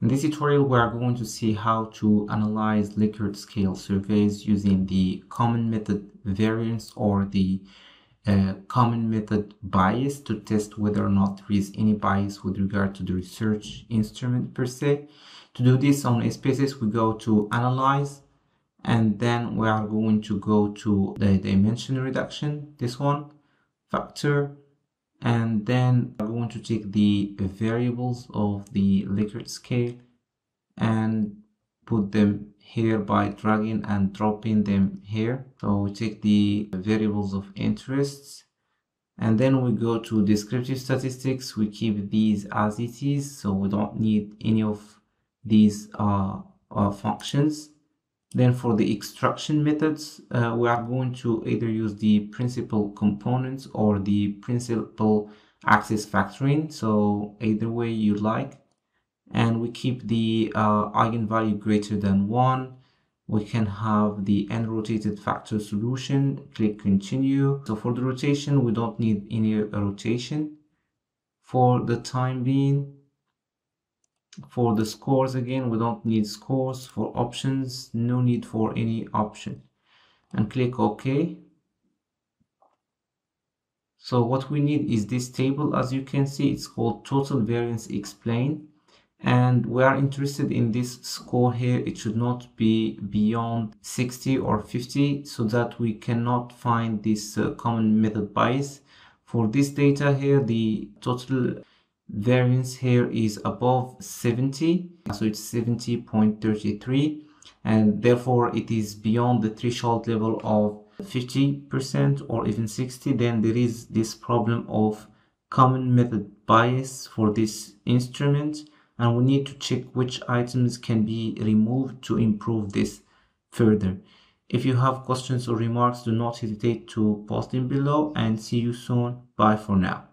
In this tutorial, we are going to see how to analyze Likert scale surveys using the common method variance or the common method bias to test whether or not there is any bias with regard to the research instrument per se. To do this on SPSS, we go to Analyze, and then we are going to go to the Dimension Reduction, this one, Factor, and then I'm going to take the variables of the Likert scale and put them here by dragging and dropping them here. So we take the variables of interests, and then we go to descriptive statistics. We keep these as it is, so we don't need any of these functions. Then for the extraction methods, we are going to either use the principal components or the principal axis factoring, so either way you like. And we keep the eigenvalue greater than 1. We can have the unrotated factor solution, click continue. So for the rotation, we don't need any rotation for the time being. For the scores, again, we don't need scores. For options, no need for any option, and click OK. So what we need is this table. As you can see, it's called total variance explained, and we are interested in this score here. It should not be beyond 60 or 50 so that we cannot find this common method bias. For this data here, the total variance here is above 70, so it's 70.33, and therefore it is beyond the threshold level of 50% or even 60. Then there is this problem of common method bias for this instrument, and we need to check which items can be removed to improve this further. If you have questions or remarks, do not hesitate to post them below, and see you soon. Bye for now.